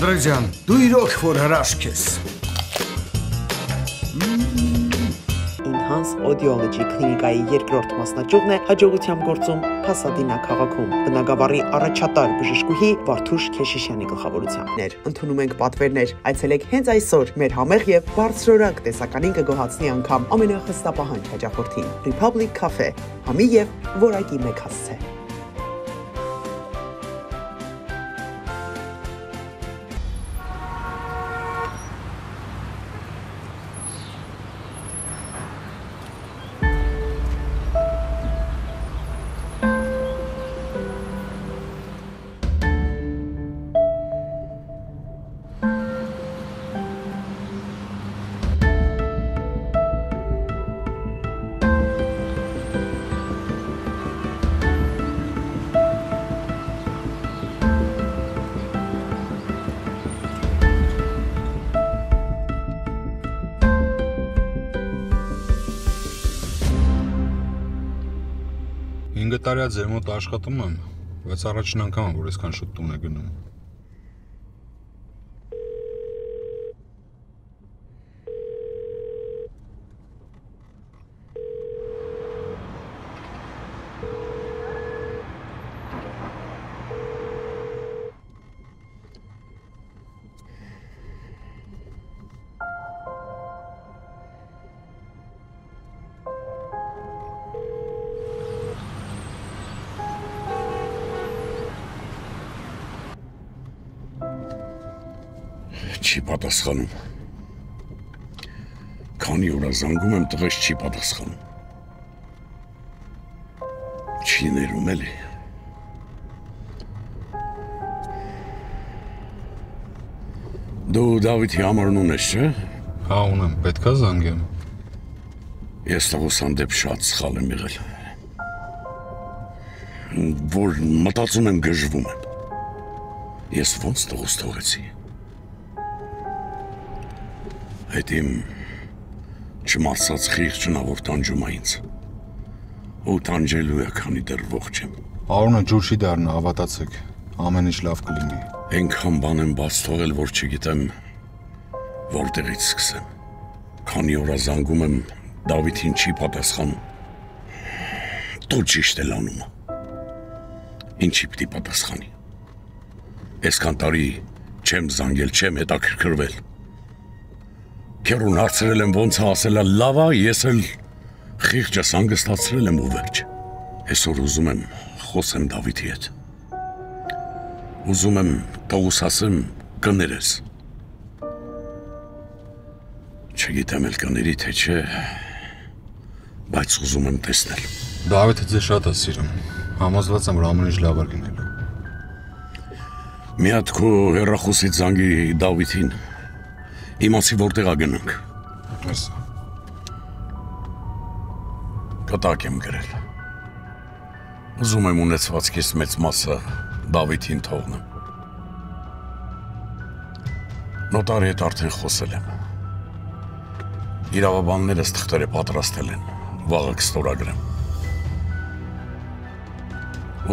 Andrei Jan, দুই রক ফোরা রাশকেস। Enhance Audiology clinic-ai երկրորդ մասնաճյուղն է հաջողությամբ գործում Pasadena քաղաքում։ Բնագավառի առաջատար բժշկուհի Վարդուշ Քեշիշյանի գլխավորությամբ։ Ընդունում ենք պատվերներ, այցելեք հենց այսօր մեր համեղ եւ բարձրորակ տեսականին կգոհացնի անգամ ամենախստապահան հաճախորդին։ Republic Cafe, համի եւ որակի մեկ հասցե։ Ինգը տարյա ձեր մոտ աշխատում եմ, բայց առաջին անգամ որ այսքան շուտ տուն է գնում։ Չի պատասխանում, քանի օր զանգում եմ տղեզ չի պատասխանում, չի ներում էլի, դու Դավիթի համարն ունես չէ՞։ Հա ունեմ, պետքա զանգեմ։ Ես տղուս հանդեպ շատ սխալ եմ եղել, որ մտածում եմ գժվում եմ, ես ոնց տղուս թողեցի։ Այդ իմ չմասած խիղճնավոր տանջում այնց, ու տանջելու է քանի դեռ ողջ եմ։ Արոնը ջուր չի դառնա, հավատացեք, ամեն ինչ լավ կլինի։ Այնքան բան եմ բաց թողել, որ չգիտեմ որտեղից սկսեմ։ Քանի օր զանգում եմ, Դավիթին չի պատասխանում։ Դու ճիշտ ես անում։ Ինչի պիտի պատասխանի։ Այսքան տարի չեմ զանգել, չեմ հետաքրքրվել։ Քերուն հարցրել եմ ոնց հասելա լավա, ես էլ խիղճս հանգստացրել եմ ու վերջ։ Այսօր ուզում եմ խոսեմ Դավիթի հետ։ Ուզում եմ տղուս ասեմ կներես։ Չգիտեմ էլ կների թե չէ, բայց ուզում եմ տեսնել։ Դավիթը ձեզ շատ է սիրում, համոզված եմ, որ ամեն ինչ լավ է լինելու։ Մի հատ քո հեռախոսից զանգի Դավիթին։ Իմացի որտեղ է գնանք։ Հեսա։ Կտակ եմ գրել։ Ուզում եմ ունեցվածքիս մեծ մասը Դավիթին թողնեմ։ Նոտարի հետ արդեն խոսել եմ։ Իրավաբաններս թղթերը պատրաստել են, վաղը կստորագրեմ։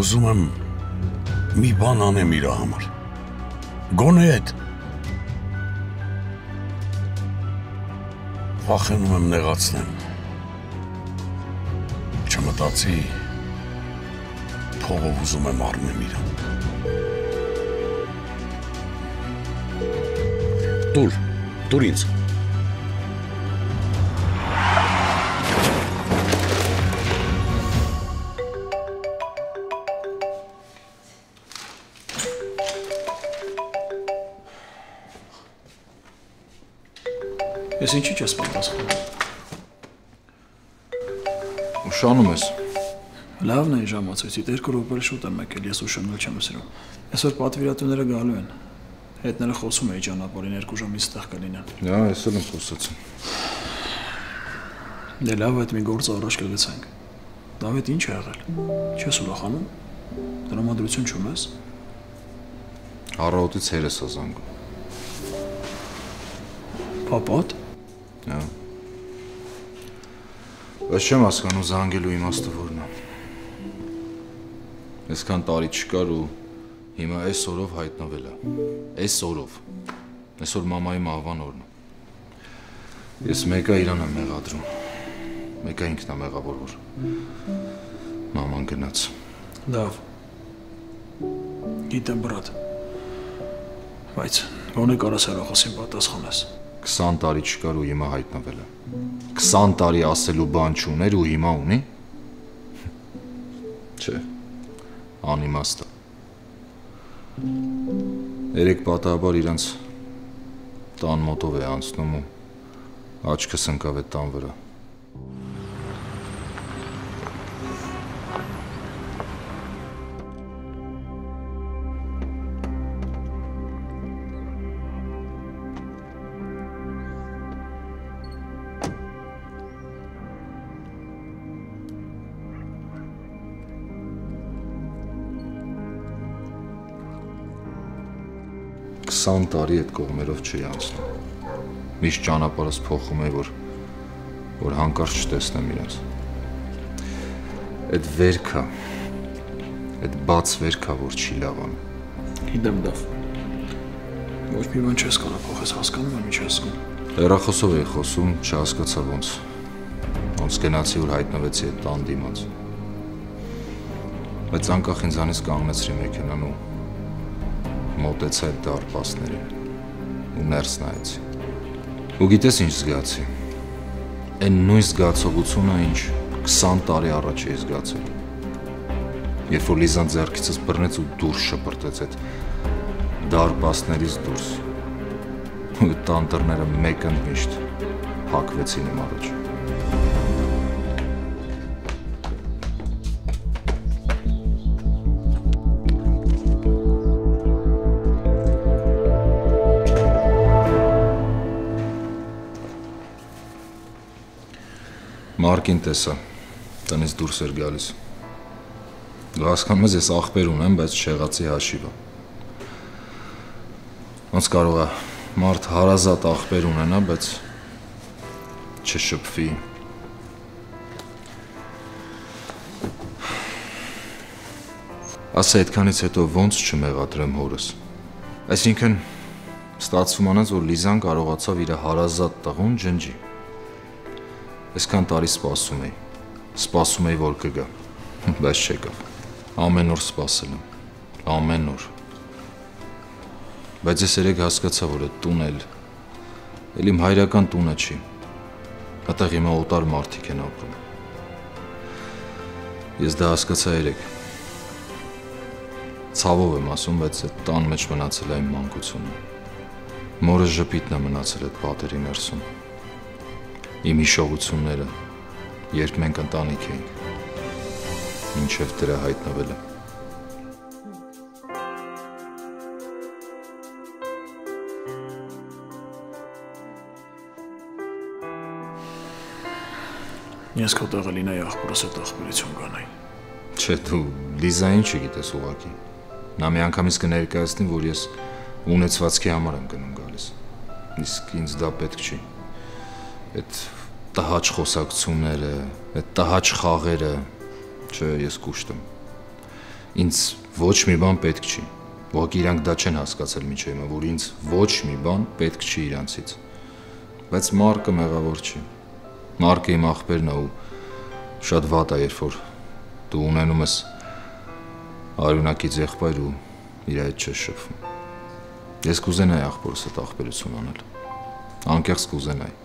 Ուզում եմ մի բան անեմ իր համար։ Գոնե այդ Վախենում եմ նեղացնեմ, չմտածի, փողով ուզում եմ առնեմ իրան։ Դուր ինձ։ Ես ինչի՞ չես պատասխանում։ Ուշանում ես։ Լավն է ժամացույցի, երկու րոպե շուտ եմ եկել, ես ուշանալ չեմ սիրում։ Այսօր պատվիրատուները գալու են։ Հետները խոսում էի ճանապարհին, 2 ժամից այստեղ կլինեն։ Հա, այսօր եմ խոսացել։ Դե լավ, այդ մի գործ առաջ կգցենք։ Դավիթ ինչ է եղել։ Չես ուրախանում։ Դրամատրություն չունես։ Առավոտից հերս է զանգում։ Պապատ։ Հա։ Ես չեմ հասկանում զանգելու իմաստը որն է։ Այսքան տարի չկար ու Հիմա այս օրով հայտնվել է։ Այս օրով։ Այսօր մամայի մահվան օրն է։ Ես մեկը իրան եմ մեղադրում։ Մեկը ինքն է մեղավոր։ Մաման գնաց։ Լավ։ Գիտեմ, բրատ։ Բայց ոնե կարաս հերախոսին պատասխանես։ 20 տարի չկար ու հիմա հայտնվել է։ 20 տարի ասելու բան չուներ ու հիմա ունի։ Չէ, անիմաստ է։ Երեք պատահաբար իրանց տան մոտով է անցնում ու աչքս ընկավ այդ տան վրա։ Տարի այդ կողմերով չի անցնում։ Միշտ ճանապարհս փոխում է, որ հանկարծ չտեսնեմ իրաց։ Այդ վերքը, այդ բաց վերքը, որ չի լավանում։ Գիտեմ, Դավ։ Ոչ մի բան չես կարող փոխես, հասկանում եմ, ինչ ես ասում։ Հեռախոսով էի խոսում, չհասկացա ոնց։ Ոնց գնացի, որ հայտնվեցի այդ տան դիմաց։ Բայց անկախ ինձանից կանգնեցրի մեքենան ու մոտեցա այդ դարպասներին ու ներս նայեցի։ Ու գիտես ինչ զգացի։ Այն նույն զգացողությունը, ինչ 20 տարի առաջ էի զգացել։ Երբ որ Լիզան ձեռքիցս բռնեց ու դուրս շպրտեց այդ դարպասներից դուրս։ Ու տան դռները մեկընդմիշտ փակվեցին իմ առաջ։ Մարկին տեսա, տնից դուրս էր գալիս։ Հասկանում ես, ես ախպեր ունեմ, բայց չեղացի հաշիվը։ Ոնց կարող է մարդ հարազատ ախպեր ունենա, բայց չշփվի։ Ասա այդքանից հետո ոնց չմեղադրեմ հորս։ Այսինքն ստացվում անց, որ Լիզան կարողացավ իր հարազատ տղուն ջնջի։ Այսքան տարի սպասում էի, որ կգա, բայց չեկավ, ամեն օր սպասել եմ, ամեն օր, բայց ես երեկ հասկացա, որ այդ տուն էլ իմ հայրական տունը չի, այդտեղ հիմա օտար մարդիկ են ապրում, ես դա հասկացա երեկ, ցավով եմ ասում, բայց այդ տան մեջ մնացել է իմ մանկությունը, մորը ժպիտն է մնացել այդ պատերի ներսում, իմ հիշողությունները, երբ մենք ընտանիք էինք, մինչև դրա հայտնվելը։ Ես քո տեղը լինեի, ախպորս այդ ախպերություն կանեի։ Չէ, դու Լիզային չգիտես ուղղակի։ Նա մի անգամից կներկայացնի, որ ես ունեցվածքի համար եմ գնում գալիս։ Իսկ ինձ դա պետք չի։ Այդ տհաճ խոսակցությունները, այդ տհաճ խաղերը, չէ, ես կուշտ եմ։ Ինձ ոչ մի բան պետք չի, ուղղակի իրանք դա չեն հասկացել մինչև հիմա, որ ինձ ոչ մի բան պետք չի իրանցից։ Բայց Մարկը մեղավոր չի։ Մարկը իմ ախպերն է ու շատ վատ է, երբ որ դու ունենում ես արյունակից եղբայր ու իր հետ չես շփվում։ Ես կուզենայի ախպորս հետ ախպերություն անել, անկեղծ կուզենայի։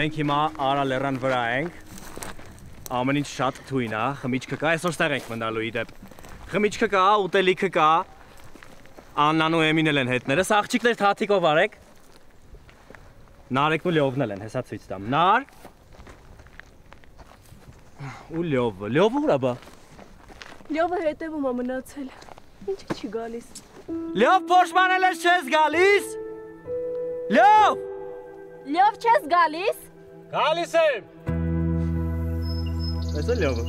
Մենք հիմա Արալերան վրա ենք, ամեն ինչ շատ թույն է, խմիչքը կա, այսօր ստեղ ենք մնալու իդեպ, խմիչքը կա, ուտելիքը կա, Աննան ու Էմինն են հետներս, աղջիկներ թաթիկով արեք, Նարեկն ու Լևովն են, հեսա ցույց տամ, Նար ու Լևովը, Լևովը ուր է բա? Լևովը հետևում է մնացել, ինչ չի գալիս, Լև փոշմանել ես չես գալիս, Լև Լև չես գալիս? Գալիս եմ! Այս է Լևը։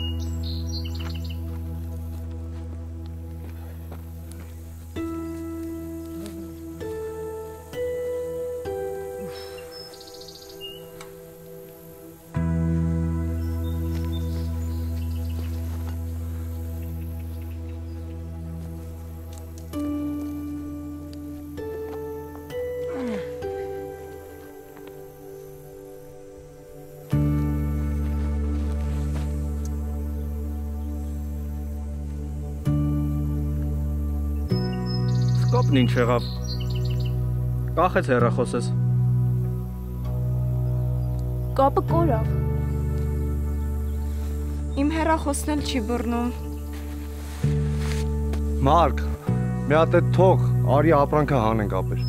Ինչ եղավ, կախեց հեռախոսես։ Կապը կորավ, իմ հեռախոսն էլ չի բռնում։ Մարկ, մի հատ է թող, արի ապրանքը հանենք ապեր։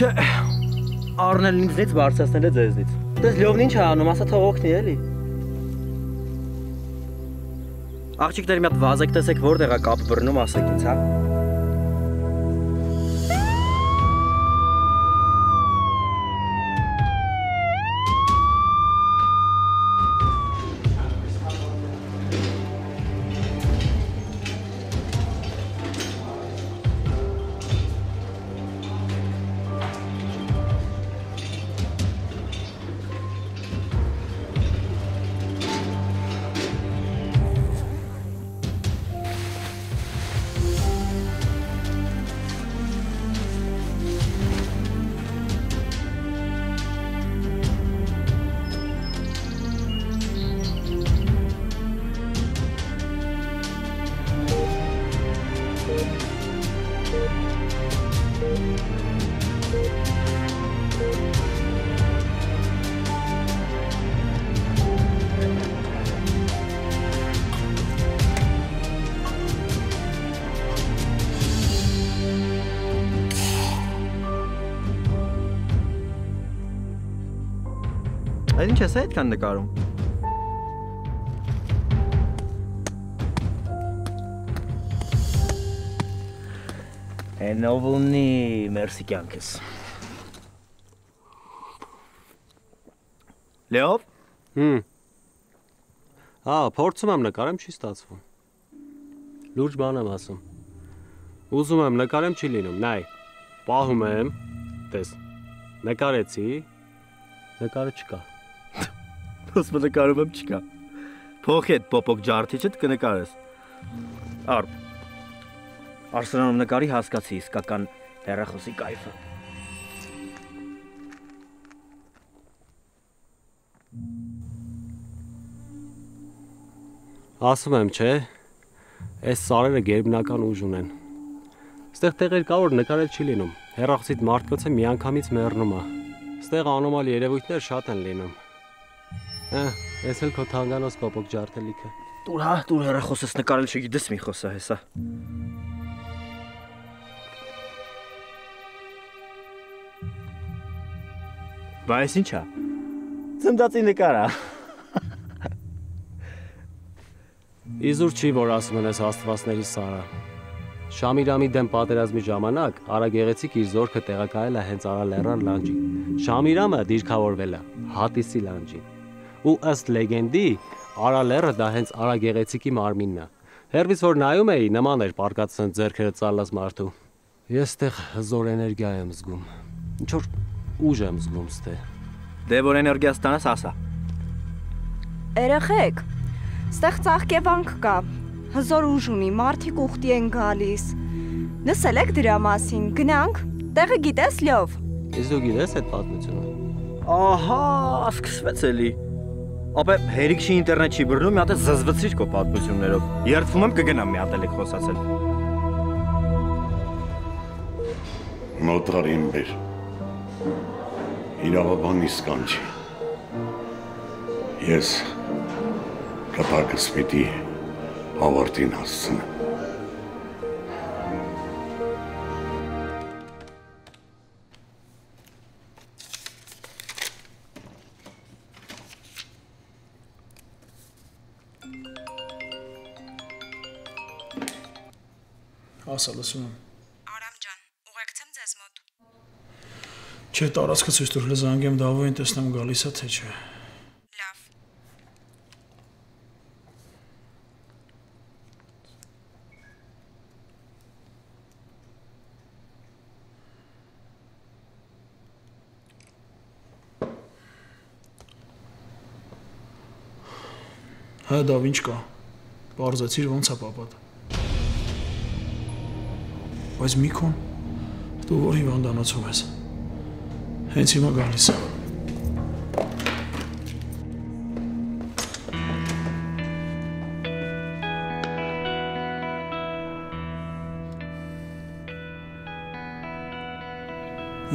Չէ, առնել ինձնից բարձրացնել է ձեզնից։ Դες լովն ինչ է անում, ասա թող օգնի էլի։ Աղջիկներ, մի հատ վազեք տեսեք, որտեղ է կապը բռնում, ասեք ինձ, հա։ Ինչ ես այդքան նկարում։ Հենով ունի մերսի կյանքս։ Լեով։ Հա, փորձում եմ նկարեմ, չի ստացվում։ Լուրջ բան եմ ասում։ Ուզում եմ նկարեմ, չի լինում, նայ։ Պահում եմ, տես։ Նկարեցի, նկարը չկա։ Ոսմը նկարում եմ չկա, փոխ էդ պոպոք ջարդիչըտ կնկարես, արսրանում նկարի հասկացի իսկական հեռախոսի կայվը։ Ասում եմ չէ, այս սարերը գերբնական ուժ ունեն, ստեղ տեղեր կա, որ նկարել չի լինում, հեռախոսիտ մարդկոց է մի անգամից մեռնում է, ստեղ անոմալ երևույթներ շատ են լինում։ Ես էլ քո թանգանոց պոպոք ջարդելիքը։ Տուր հա, տուր հեռախոսս նկարել չգիտես մի խոսա հեսա։ Բա այս ինչ ա։ Ծմծածի նկար ա։ Իզուր չի, որ ասում են ես աստվածների Սարա։ Շամիրամի դեմ պատերազմի ժամանակ Արագեղեցիկ իր զորքը տեղակայել է հենց Արալեռան լանջին։ Շամիրամը դիրքավորվել է Հատիսի լանջին։ Ու ըստ լեգենդի Արալեռը դա հենց Արագեղեցիկի մարմինն է։ Հերվից որ նայում էի, նման էր պարկած ձեռքերը ծալած մարդու։ Ես ստեղ հզոր էներգիա եմ զգում։ Ինչ որ ուժ եմ զգում ստեղ։ Դե որ էներգիա ստանաս, ասա։ Երեխեք, ստեղ ծաղկեվանք կա։ Հզոր ուժ ունի, մարդիկ ուխտի են գալիս։ Լսել եք դրա մասին, գնանք, տեղը գիտես լավ։ Իսկ դու գիտես այդ պատմությունը։ Ահա, սկսվեց էլի։ Ապե հերիք չի ինտերնետ չի բռնում, մի հատ է զզվծիր քո պատմություններով, երդվում եմ կգնամ մի հատ էլ եք խոսացել։ Մոտրարին բեր, իրավաբանի սկանչի։ Ես կպարկս պիտի ավարտին հասցնեմ։ Ասալսում եմ։ Արամ ջան, ուղեկցեմ ձեզ մոտ։ Չէ, տարածքը ցույց տուր, զանգեմ Դավոյին, տեսնեմ գալիս է թե չէ։ Լավ։ Հա, Դավ, ինչ կա։ Պարզացիր ոնց է պապատը։ Բայց մի քոն, դու որ հիվանդանոցում ես, հենց հիմա գալիս է։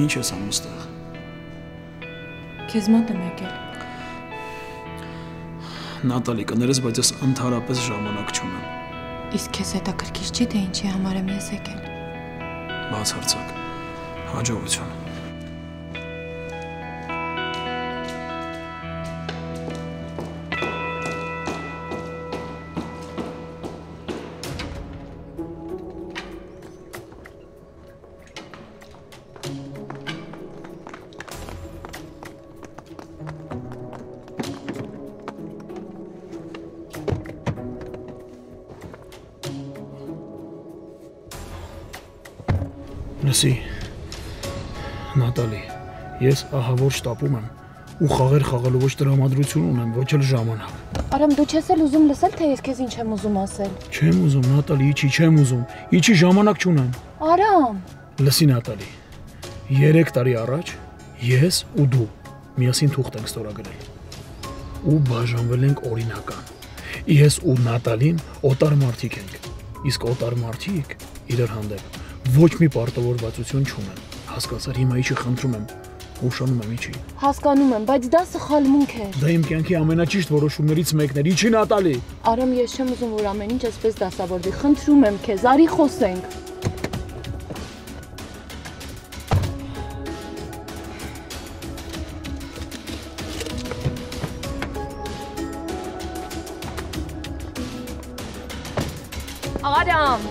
Ինչ ես անում ստեղ։ Քեզ մոտ եմ եկել։ Նատալի, կներես, բայց ես ընդհանրապես ժամանակ չունեմ։ Իսկ քեզ հետաքրքիր չի, թե ինչի համար եմ ես եկել։ Բացարձակ, հաջողություն։ Նատալի, ես ահավոր շտապում եմ ու խաղեր խաղալու ոչ տրամադրություն ունեմ, ոչ էլ ժամանակ։ Արամ, դու չես էլ ուզում լսել, թե ես քեզ ինչ եմ ուզում ասել։ Չեմ ուզում, Նատալի, իչի չեմ ուզում, իչի ժամանակ չունեմ։ Արամ։ Լսի, Նատալի, 3 տարի առաջ ես ու դու միասին թուղթ ենք ստորագրել ու բաժանվել ենք օրինական։ Ես ու Նատալին օտար մարդիկ ենք, իսկ օտար մարդիկ իրար հանդեպ ոչ մի պարտավորվածություն չունեն, հասկացար, հիմա իչի խնդրում եմ, ուշանում եմ իչի։ Հասկանում եմ, բայց դա սխալմունք է։ Դա իմ կյանքի ամենաճիշտ որոշումներից մեկն էր, իչի Նատալի։ Արամ, ես չեմ ուզում, որ ամեն ինչ այսպես դասավորվի, խնդրում եմ քեզ, արի խոսենք։ Արամ։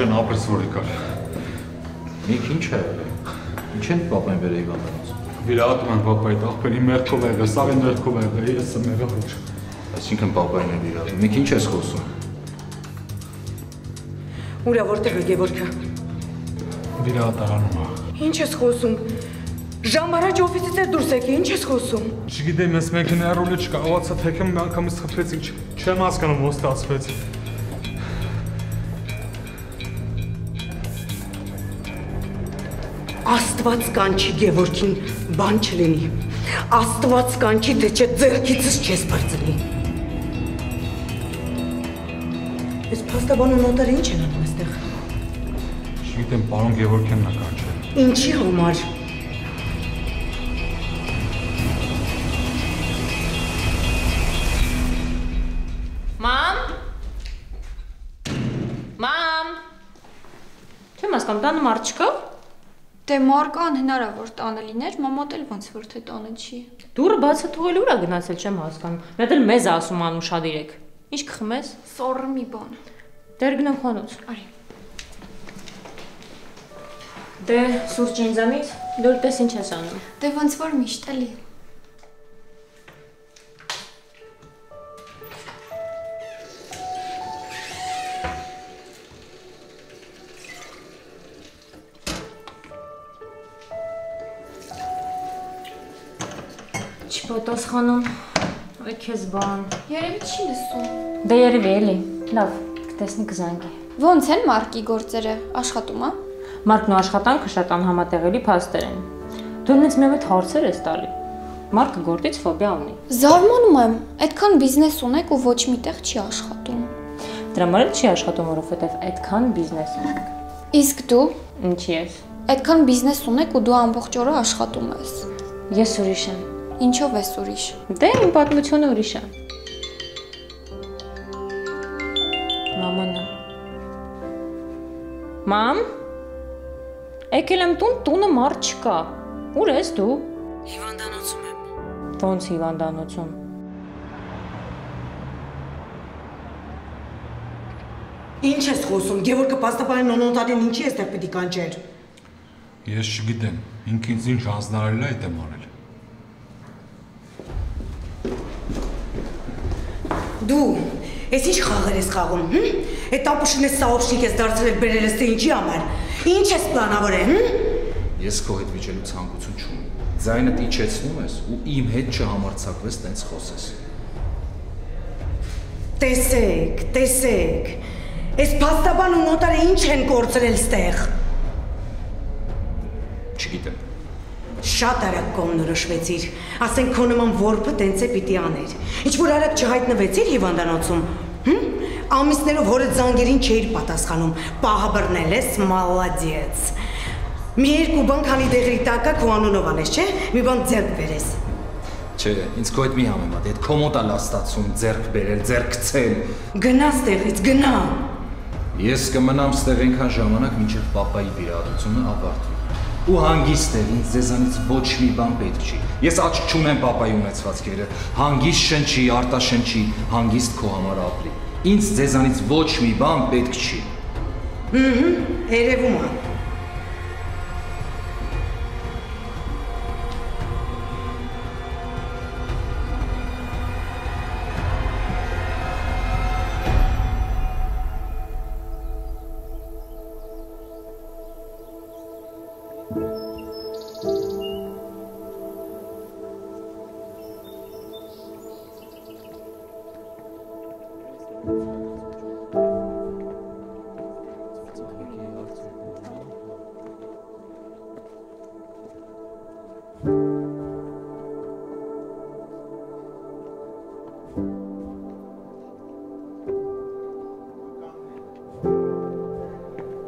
Ջան, ապրես որ եկար։ Մեկ ինչ է եղել։ Ինչ են պապան վերել իվանանոց։ Վիրահատում են պապայիդ, աղբերի մեղքով եղել, սաղի մեղքով եղել, ես եմ եղել ոչ։ Այսինքն պապային է վիրահատում։ Մեկ ինչ ես խոսում։ Ուրա որտեղ է Գևորգը։ Վիրահատարանում է։ Ինչ ես խոսում։ Ժամ առաջ օֆիսից է դուրս եկել, ինչ ես խոսում։ Չգիտեմ, ես մեքենայով չկարողացա թեքեմ, մի անգամից խփվեց, ինչ չեմ հասկանում, ո՞նց ստացվեց։ Աստված կանչի Գևորգին բան չլինի, աստված կանչի, թե չէ ձեռքիցս չես բարձնի։ Ես փաստաբանը նոտարը ինչ են անում այստեղ։ Չգիտեմ, պարոն Գևորգին նա կանչել։ Ինչի համար։ Մամ։ Մամ։ Չեմ հասկանում, տանում աղջիկով։ Դե Մարկան հնարավոր տանը լիներ, մամոտ էլ ոնց որ թե տանը չի։ Դուրը բացը թողել ուրա գնացել, չեմ հասկանում։ Մետ էլ մեզ ասում անուշադիրեք։ Ինչ կխմես։ Սորը մի բան։ Դեր գնանք խանութ։ Արի։ Դե սուրճ ինձանից, դու պես ինչ ես անում։ Դե ոնց որ միշտ էլի։ Պատասխանում, ոյ քեզ բան։ Երևի չի լսում։ Դե երևի էլի, լավ, կտեսնի կզանգի։ Ոնց են Մարկի գործերը, աշխատում է։ Մարկն ու աշխատանքը շատ անհամատեղելի փաստեր են։ Դու ինձ մեծ հարցեր ես տալի։ Մարդը գործից ֆոբիա ունի։ Զարմանում եմ, այդքան բիզնես ունեք ու ոչ մի տեղ չի աշխատում։ Դրա համար չի աշխատում, որովհետև այդքան բիզնես ունեք։ Իսկ դու ինչի ես։ Այդքան բիզնես ունեք ու դու ամբողջ օրը աշխատում ես։ Ես ուրիշ եմ։ Ինչով ես ուրիշ։ Դե իմ պատմությունը ուրիշ է։ Մաման։ Մամ։ Եկել եմ տուն, տունը մարդ չկա։ Ուր ես դու։ Հիվանդանոցում եմ։ Ոնց հիվանդանոցում։ Ինչ ես խոսում, Գևորգը պաստապանին նոնոտարին ինչի ես դեղ պիտի կանչեր։ Ես չգիտեմ, ինք ինձ ինչ հանձնարարել է այդ եմ արել։ Դու, ես ինչ խաղեր ես խաղում, այդ ապուշին ես սաղովշինք ես դարձրել բերել ես թե ինչի համար։ Ինչ ես պլանավոր է, Ես քո հետ վիճելու ցանկություն չունեմ։ Ձայնդ իջեցնում ես ու իմ հետ չհամարձակվես տենց խոսես։ Տեսեք, տեսեք։ Այս փաստաբան ու նոտարը ինչ են կործրել ստեղ։ Չգիտեմ։ Շատ արագ կողմնորոշվեցիր, ասենք քո նման որբը տենց է պիտի աներ։ Ինչ որ արագ չհայտնվեցիր հիվանդանոցում, Ամիսներով հորդ զանգերին չէիր պատասխանում, պահաբրնել ես, մալադիեց։ Մի երկու բան քանի դեղրի տակա քո անունով անես, չէ, մի բան ձեռք բերես։ Չէ, ինձ քո հետ մի համեմատ, այդ քո մոտ է լաստացում, ձեռք բերել, ձեռք գցել։ Գնա ստեղից, գնա։ Ես կմնամ ստեղ այնքան ժամանակ, մինչև պապայի վիրահատությունը ավարտվի։ Ու հանգիստ եղ, ինձ ձեզանից ոչ մի բան պետք չի։ Ես աչք չունեմ պապայի ունեցվածքերը, հանգիստ շնչի, արտաշնչի, հանգիստ քո համար ապրի։ Ինձ ձեզանից ոչ մի բան պետք չի։ Երևում է։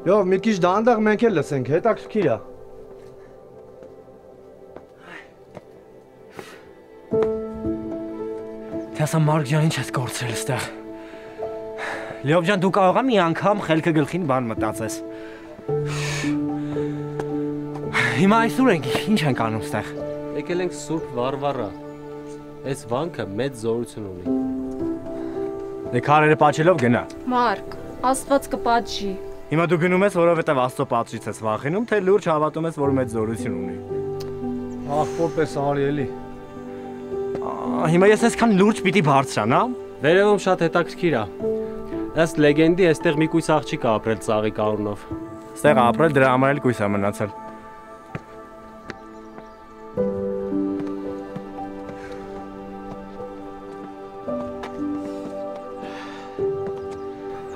Եվ մի քիչ դանդաղ մենք էլ լսենք, հետաքրքիր է։ Թե ասա Մարգյան ինչ ես գործել ստեղ։ Լեոն ջան, դու կարողա մի անգամ խելքը գլխին բան մտածես։ Հիմա այսօր ենք, ինչ ենք անում ստեղ։ Եկել ենք Սուրբ Վարվարա։ Այս վանքը մեծ զորություն ունի։ Դե քարերը պատճելով գնա։ Մարկ, Աստված կպատժի։ Հիմա դու գնում ես, որովհետև Աստծո պատժից ես վախենում, թե լուրջ հավատում ես, որ մեծ զորություն ունի։ Ահ, որպես արիելի։ Հիմա ես այսքան լուրջ պիտի բարձրանամ։ Վերևում շատ հետաքրքիր է։ Ըստ լեգենդի, այստեղ մի կույս աղջիկ է ապրել ծաղիկ առունով։ Այստեղ ապրել, դրա համար էլ կույս է մնացել։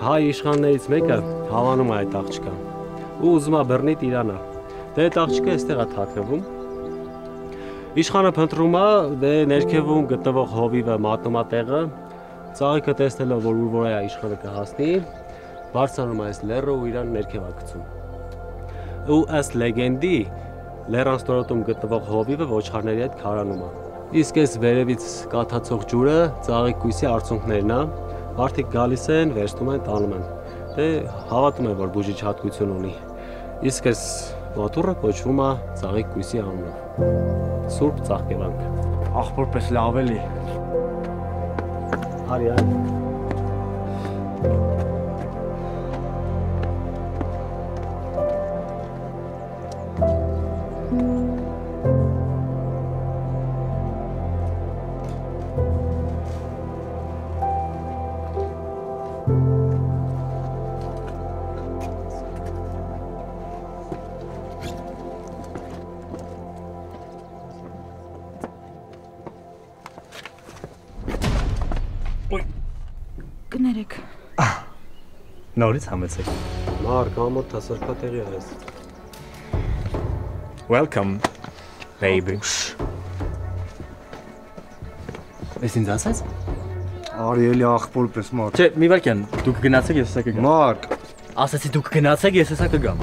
Հայ իշխաններից մեկը հավանում է այդ աղջկան ու ուզում է բռնի Տիրանա։ Դե այդ աղջկը այստեղ է թաքնվում։ Իշխանը փնտրում է, դե ներքևում գտնվող հովիվը մատնում է տեղը, ծաղիկը տեսնելով որ ուր է իշխանը կհասնի, բարձանում է այս լեռը ու իրան ներքև է գցում։ Ու ըստ լեգենդի լեռան ստորոտում գտնվող հովիվը ոչխարների հետ քարանում է։ Իսկ այս վերևից կաթացող ջուրը ծաղիկ կույսի արցունքներն է։ Մարդիկ գալիս են, վերստում են, տանում են։ Դե հավատում են, որ բուժիչ հատկություն ունի։ Իսկ այս մատուռը կոչվում է ծաղիկ կույսի անունով։ Սուրբ ծաղկեվանք։ Ախորպես լավելի։ Արիա։ Նորից համեցեք։ Մարկ, ամոթ է, սրբատեղի է ես։ Welcome։ Baby. Ist denn das jetzt? Ariel, Achpol, plus Mark. Ce, mi-e valken. Tu că gândeați să se căgăm. Mark. Asta ți tu că gândeați să se căgăm.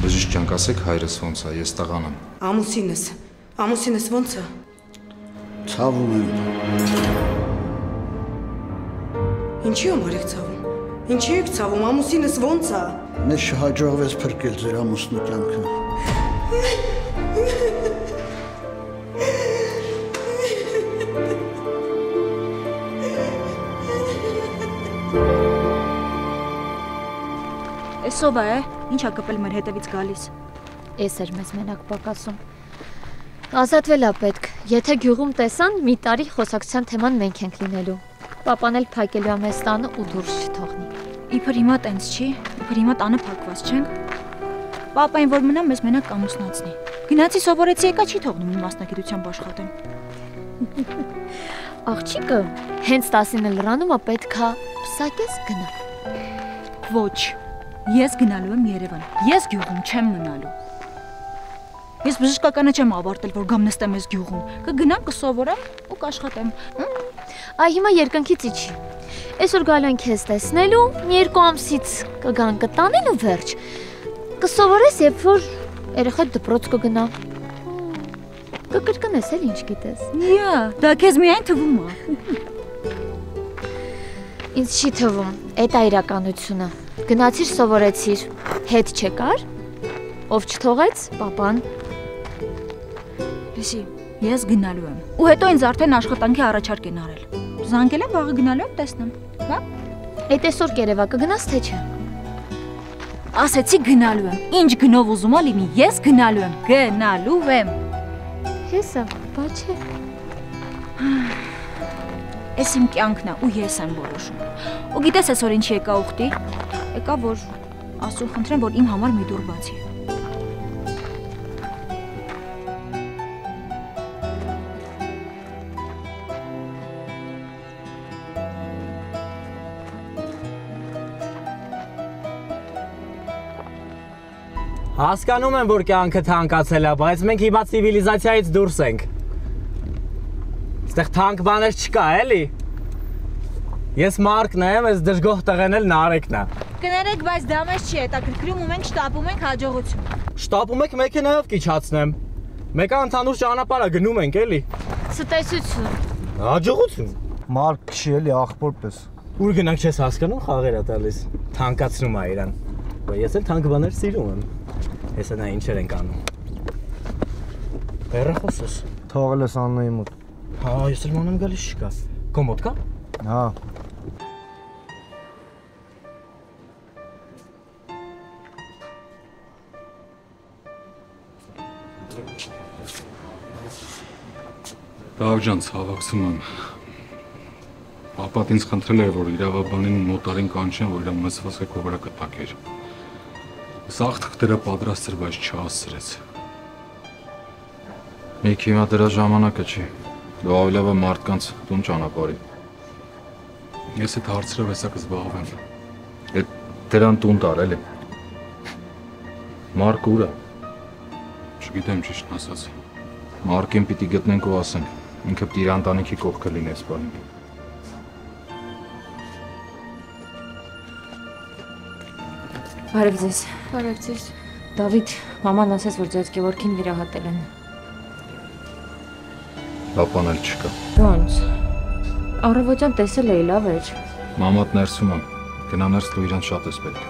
Բժիշկ ջան, ասեք հայրս ոնց է, ես տղան եմ։ Ամուսինս, ամուսինս ոնց է։ Ցավում եմ։ Ինչի՞ եմ արեք ցավում։ Ինչի՞ եք ցավում, ամուսինս ոնց է։ Մեզ շահաջողվեց փրկել ձեր ամուսնու կյանքը։ Էսով է։ Ինչ ա կպել մեր հետևից գալիս։ Էս էր մեզ մենակ պակասում։ Ազատվել ա պետք։ Եթե գյուղում տեսան, մի տարի խոսակցության թեման մենք ենք լինելու։ Պապան էլ փակելու ա մեզ տանը ու դուրս չթողնի։ Իբր հիմա տենց չի, իբր հիմա տանը փակված չենք։ Պապային որ մնա մեզ մենակ կամուսնացնի։ Գնացի սովորեցի եկա չի թողնում իմ մասնագիտությամբ աշխատեմ։ Աղջիկը հենց 19 լրանում ա պետքա պսակես գնա։ Ոչ։ Ես գնալու եմ Երևան, ես գյուղում չեմ մնալու։ Ես բժշկականը չեմ ավարտել, որ գամ նստեմ ես գյուղում, կգնամ, կսովորեմ ու կաշխատեմ։ Այ հիմա երկնքից իջի։ Այսօր գալու են քեզ տեսնելու, մի երկու ամսից կգան կտանեն ու վերջ։ Կսովորես, երբ որ երեխադ դպրոց կգնա։ Կկրկնես էլ ինչ գիտես։ Իա, դա քեզ միայն թվում է։ Ինձ չի թվում, էդ է իրականությունը։ Գնացիր, սովորեցիր, հետ չեկար, ով չթողեց, պապան։ Լսի, ես գնալու եմ, ու հետո ինձ արդեն աշխատանքի առաջարկ են արել։ Զանգել եմ, վաղը գնալու եմ, տեսնեմ, հա։ Էդ այսօր Երևա կգնաս, թե չէ։ Ասեցի գնալու եմ, ինչ գնով ուզում ա լինի, ես գնալու եմ, գնալու եմ։ Հեսա, բաչե։ Ես իմ կյանքն ա, ու ես եմ որոշում։ Ու գիտես այսօր ինչի եկա ուխտի։ Եկա որ Աստծուն խնդրեմ, որ իմ համար մի դուռ բացի։ Հասկանում եմ, որ կյանքը թանկացել ա, բայց մենք հիմա ցիվիլիզացիայից դուրս ենք։ Այստեղ թանկ բաներ չկա, էլի։ Ես Մարկն եմ, ես դժգոհ տղեն էլ Նարեկն է։ Կներեք, բայց դա մեզ չի հետաքրքրում ու մենք շտապում ենք հաջողություն։ Շտապում եք մեքենայով կիչացնեմ։ Մեկը ընդհանուր ճանապարհ է, գնում ենք, էլի։ Ցտեսություն։ Հաջողություն։ Մարկ չի էլի աղբորպես։ Ուր գնանք չես հասկանում, խաղեր է տալիս։ Թանկացնում է իրան։ Ես էլ թանկ բաներ սիրում եմ։ Հեսա նա ինչեր ենք անում։ Բերախոսս։ Թողել ես Աննայի մոտ։ Հա, ես էլ մանում գալիս չկա։ Կոմոդ կա։ Հա։ Տավ ջան, ցավացում եմ։ Պապատ ինձ խնդրել էր, որ իրավաբանին նոտարին կանչեն, որ իրան մսված է կովրա կտակեր։ Սաղթք դրա պատրաստ էր, բայց չհասցրեց։ Մեկ հիմա դրա ժամանակը չի։ Դու ավելի լավ մարդկանց տուն ճանապարհի։ Ես այդ հարցրով էսա կզբաղվեմ։ Այդ դրան տուն տար էլի։ Մարկ ուր է։ Չգիտեմ ճիշտ ասած։ Մարկին պիտի գտնենք ու ասենք, ինքը պիտի իր ընտանիքի կողքը լինի այս բանին։ Բարև ձեզ։ Բարև ձեզ։ Դավիթ, մաման ասաց, որ ձեզ Գևորգին վիրահատել են։ Պապան էլ չկա։ Ոնց։ Առավոտյան տեսել էի, լավ էր։ Մամատ ներսում եմ, գնա ներս դու իրան շատ ես պետք։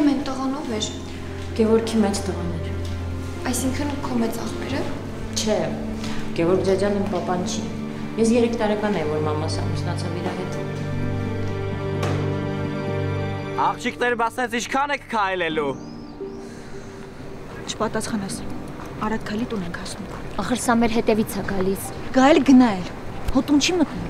Էմ են տղան ով էր։ Գևորգի մեծ տղան էր։ Այսինքն քո մեծ աղբերը։ Չէ, Գևորգ ջաջան իմ պապան չի։ Ես 3 տարեկան եմ, որ մամաս ամուսնացավ իր հետ։ Աղջիկները բասենց ինչքան եք քայլելու։ Չպատասխանես։ Արդ քայլի տուն ենք հասնում։ Ախր սա մեր հետևից է գալիս։ Գա էլ գնա էլ։ Հոտուն չի մտնում։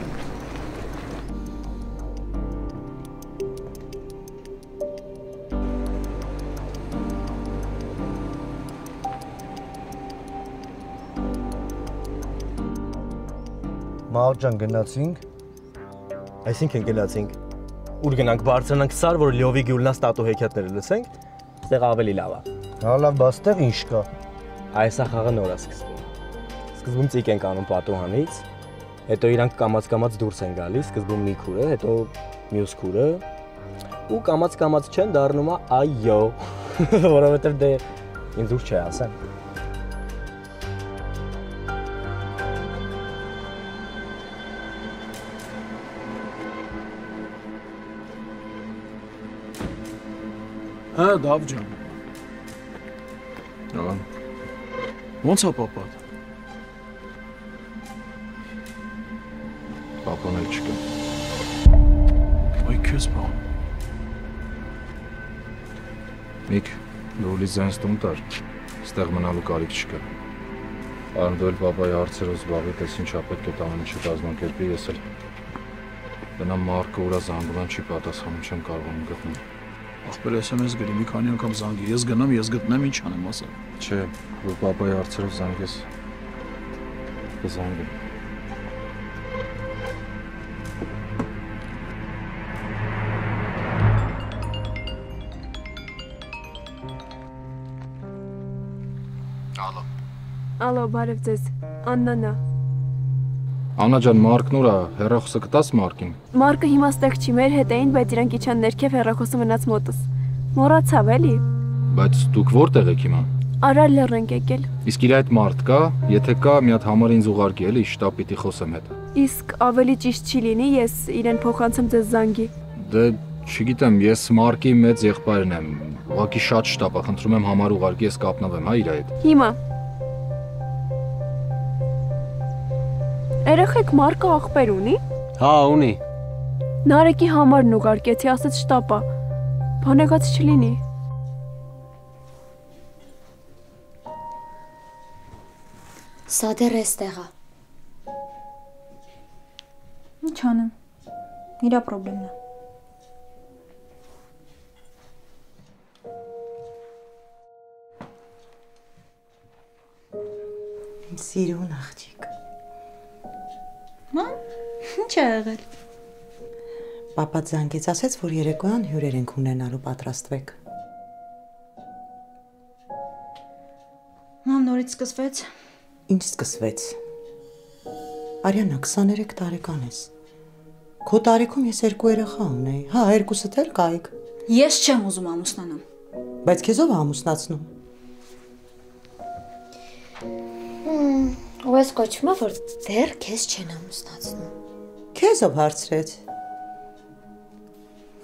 Մաղջան գնացինք։ Այսինքն գնացինք։ Ուր գնանք բարձրանանք սար, որ Լիովի Գյուլնա ստատու հեքիաթները լսենք, այստեղ ավելի լավ է։ Հա լավ, բա այստեղ ինչ կա։ Այս ախաղը նոր է սկսվում։ Սկզբում ծիկ ենք անում պատուհանից, հետո իրանք կամած-կամած դուրս են գալիս, սկզբում մի քուրը, հետո մյուս քուրը, ու կամած-կամած չեն դառնում այո, որովհետև դե ինձ դուր չի ասեն։ Հա, Դավ ջան։ Ահա։ Ո՞նց է պապատ։ Պապան էլ չկա։ Ոայ քեզ բան։ Միք, լոլի ձեզ տուն տար։ Ստեղ մնալու կարիք չկա։ Անդոյլ պապայի հարցերով զբաղվեք, ես ինչա պետք է տանը չկազմակերպի, ես էլ դնամ Մարկը ուրա զանգման չի պատասխանում, չեմ կարողանում գտնել։ Ախպեր SMS գրի, մի քանի անգամ զանգի, ես գնամ, ես գտնեմ, ինչ անեմ, ասա։ Չէ, որ պապայի հարցերով զանգես, կզանգեմ։ Ալո։ Ալո, բարև ձեզ, Աննան է։ Աննա ջան, Մարկն ուր է, հեռախոսը կտաս Մարկին։ Մարկը հիմա ստեղ չի, մեր հետ էին, բայց իրանք իջան ներքև, հեռախոսը մնաց մոտս։ Մոռացավ էլի։ Բայց դուք որտեղ եք հիմա։ Արար լեռ ենք եկել։ Իսկ իր այդ մարդ կա, եթե կա, մի հատ համար ինձ ուղարկի, էլի, շտապ պիտի խոսեմ հետ։ Իսկ ավելի ճիշտ չի լինի, ես իրեն փոխանցեմ ձեզ զանգի։ Դե, չգիտեմ, ես Մարկի մեծ եղբայրն եմ։ Ուղղակի շատ շտապ է, խնդրում եմ համար ուղարկի, ես կապնվեմ, հա, իր հետ։ Հիմա։ Երեխեք Մարկը աղբեր ունի։ Հա, ունի։ Նարեկի համարն ուղարկեցի, ասաց շտապա։ Բանեկած չլինի։ Սա դեռ էստեղ է։ Ինչ անեմ։ Իրա պրոբլեմն է։ Իմ սիրուն աղջիկ։ Ման, ինչ է եղել։ Պապաց զանգեց, ասեց, որ երեկոյան հյուրեր ենք ունենալու, պատրաստվեք։ Ման, նորից սկսվեց։ Ինչ սկսվեց։ Արիանա, 23 տարեկան ես։ Քո տարիքում ես երկու երեխա ունեի։ Հա, երկուսդ էլ կայիք։ Ես չեմ ուզում ամուսնանամ։ Բայց քեզ ով է ամուսնացնում։ Ու ես կոչում է, որ դեռ քեզ չեն ամուսնացնում։ Քեզ ով հարցրեց։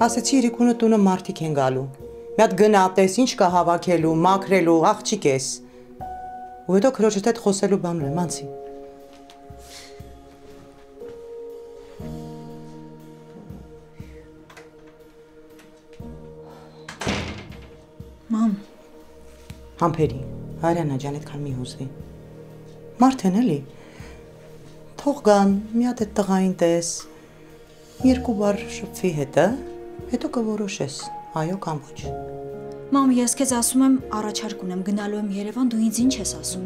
Ասեցի իրիկունը տունը մարդիկ են գալու։ Մի հատ գնա տես, ինչ կա հավաքելու, մաքրելու, աղջիկ ես։ Ու հետո քրոջդ հետ խոսելու բան ունեմ, անցի։ Մամ։ Համբերի, Արիանա ջան, այդքան մի հուզվի։ Մարդ են էլի, թող գան, մի հատ այդ տղային տես, երկու բառ շփվի հետը, հետո կորոշես, այո կամ ոչ։ Մամ, ես քեզ ասում եմ, առաջարկ ունեմ, գնալու եմ Երևան, դու ինձ ինչ ես ասում։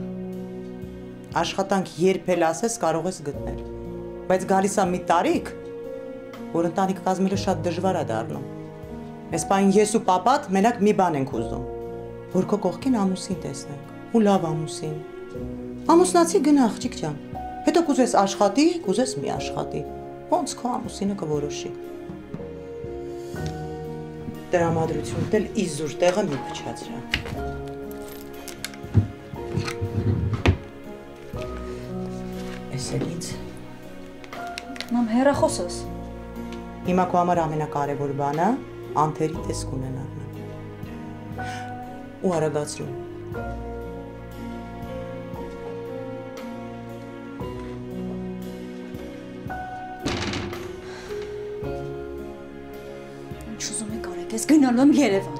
Աշխատանք երբ էլ ասես, կարող ես գտնել։ Բայց գալիս է մի տարիք, որ ընտանիք կազմելը շատ դժվար է դառնում։ Այս պահին ես ու պապատ մենակ մի բան ենք ուզում, որ քո կողքին ամուսին տեսնենք ու լավ ամուսին։ Ամուսնացի գնա աղջիկ ջան, հետո կուզես աշխատի, կուզես մի աշխատի, ոնց քո ամուսինը կորոշի։ Տրամադրությունդ էլ իզուր տեղը մի փչացրա։ Էս էլ ինձ։ Մամ, հեռախոսս։ Հիմա քո համար ամենակարևոր բանը անթերի տեսք ունենալն է։ Ու արագացրու։ Ես գնալու եմ Երևան։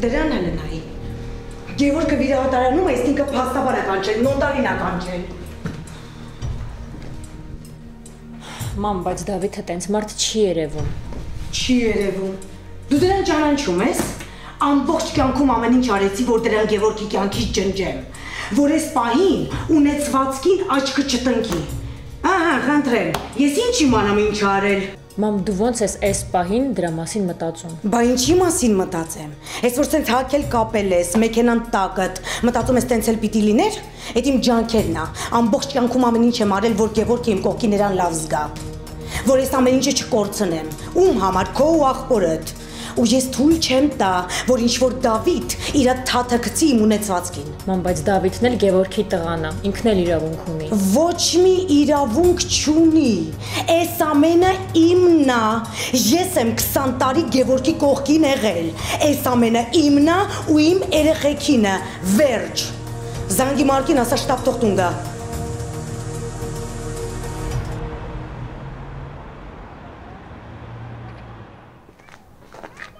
Dereanele n-ai. Ei vor că videoatarea nu mai stincă pasta banii cancel, notarina cancel. Mam, bați David, atenți, mart, ce e revun? Ce e revun? Du-te de ce am înțumes? Am boști că acum am nici areții vor de la vor că am gem. Vor spahin, uneți vațchin, aș că ce tânchi. Aha, ca întreb, e sinci manam nici arel. Mam, du vonț es pahin, dramasin mătațum. Ba, în ce masin mătațem? Es vor să-ți hachel capeles, mechenan tacăt, mătațum este înțel pitiliner? E timp geanchelna, am boști că acum am nici marel vor că vor că îmi cochineran la vzga. Vor este amenice ce corțănem, hamar, cou ahorăt. Ես թույլ չեմ տա, որ ինչ որ Դավիթ իր թաթակցի ունեցածքին։ Ման, բայց Դավիթն էլ Գևորգի տղան է, ինքն էլ իրավունք ունի։ Ոչ մի իրավունք չունի։ Այս ամենը իմն է։ Ես եմ 20 տարի Գևորգի կողքին եղել։ Այս ամենը իմն է ու իմ երեխեքին է։ Վերջ։ Զանգի մարկին ասա շտապ թող տուն գա։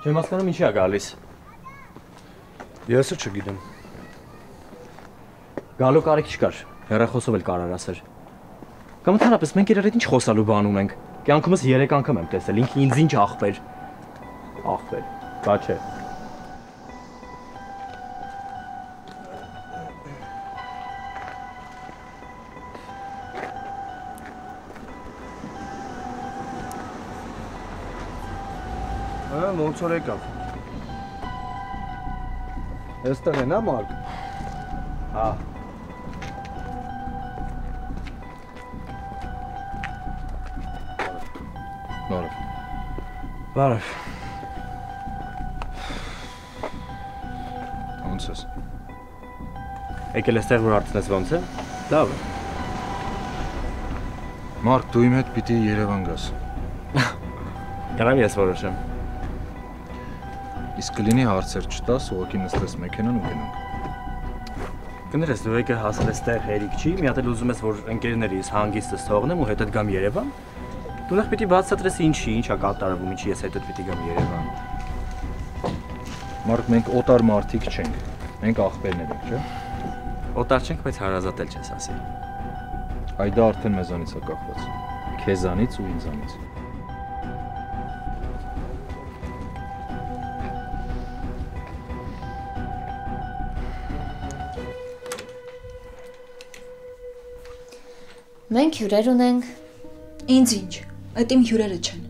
Չեմ հասկանում ինչի է գալիս։ Ես էլ չգիտեմ։ Գալու կարիք չկար, հեռախոսով էլ կարար ասեր։ Կամ ընդհանրապես մենք իրար հետ ինչ խոսալու բան ունենք։ Կյանքումս 3 անգամ եմ տեսել, ինքն ինձ ինչ աղբեր։ Աղբեր, բա չէ։ Ոնց որ եկավ։ Այստեղ է նա Մարկ։ Հա։ Բարև։ Բարև։ Ոնց ես։ Եկել էստեղ որ արտնես ոնց է։ Լավ է։ Մարկ, դու իմ հետ պիտի Երևան գաս։ Գնամ ես որոշեմ։ Իսկ կլինի հարցեր չտաս, ուղղակի նստես մեքենան ու գնանք։ Կներես, դու եկա հասել էստեղ հերիք չի, մի հատ էլ ուզում ես որ ընկերներիս հանգիստս թողնեմ ու հետդ գամ Երևան։ Դու նախ պիտի բացատրես ինչի, ինչա կատարվում, ինչի ես հետդ պիտի գամ Երևան։ Մարդ, մենք օտար մարդիկ չենք, մենք ախպերն ենք, չէ՞։ Օտար չենք, բայց հարազատել չես ասի։ Այ դա արդեն մեզանից է կախված, քեզանից ու ինձանից։ Մենք հյուրեր ունենք։ Ինձ ինչ, այդ իմ հյուրերը չեն։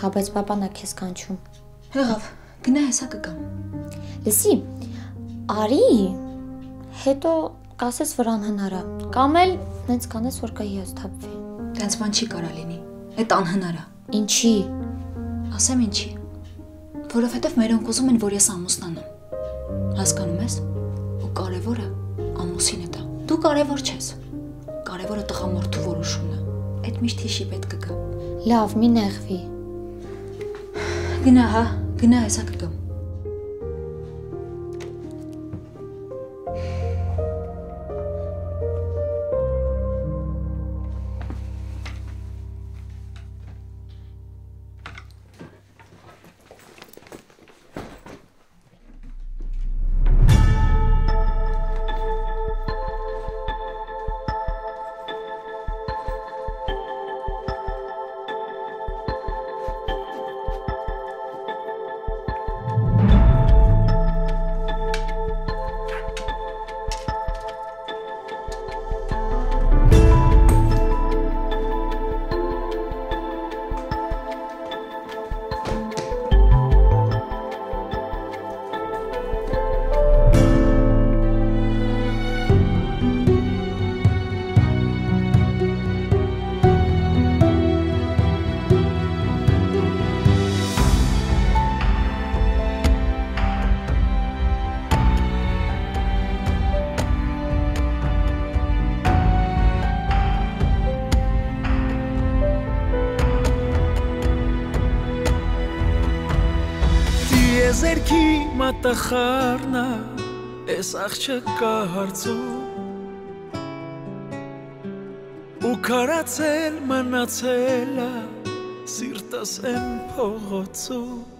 Հա, բայց պապան է քեզ կանչում։ Հեղավ, գնա հեսա կգամ։ Լսի, արի, հետո կասես որ անհնար է, կամ էլ նենց կանես որ կա ես թափվի։ Տենց բան չի կարա լինի, այդ անհնար է։ Ինչի։ Ասեմ ինչի։ Որովհետև մերոնք ուզում են որ ես ամուսնանամ։ Հասկանում ես, ու կարևորը ամուսինն է դա։ Դու կարևոր չես։ Կարևորը տղամարդու որոշումն է։ Այդ միշտ հիշի պետք է գա։ Լավ, մի նեղվի։ Գնա, հա, գնա, հեսա կգամ։ Մատախարնա էս աղջկա հարցում ու քարացել մնացելա սիրտս եմ փողոցում